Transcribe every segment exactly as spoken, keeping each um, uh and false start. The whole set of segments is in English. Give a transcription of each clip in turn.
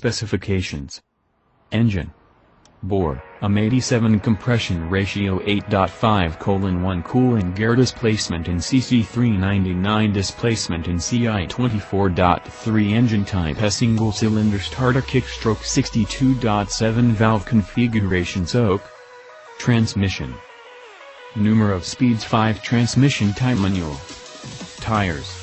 Specifications. Engine. Bore, A M eighty-seven compression ratio eight point five colon one cooling gear displacement in C C three ninety-nine displacement in C I twenty-four point three engine type A single cylinder starter kickstroke sixty-two point seven valve configuration S O C. Transmission. Number of speeds five transmission type manual. Tires.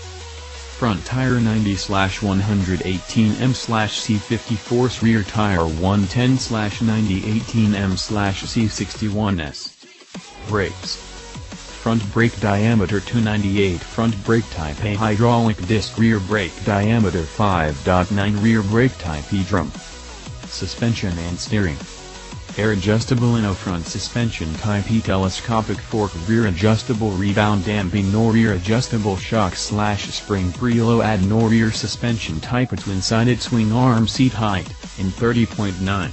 Front tire ninety slash one eighteen M slash C fifty-four S, rear tire one ten slash ninety eighteen M slash C sixty-one S. Brakes. Front brake diameter two ninety-eight, front brake type A hydraulic disc, rear brake diameter five point nine, rear brake type E drum. Suspension and steering. Air adjustable in a front suspension type E telescopic fork, rear adjustable rebound damping, no rear adjustable shock slash spring preload add, no rear suspension type A twin sided swing arm seat height, in thirty point nine.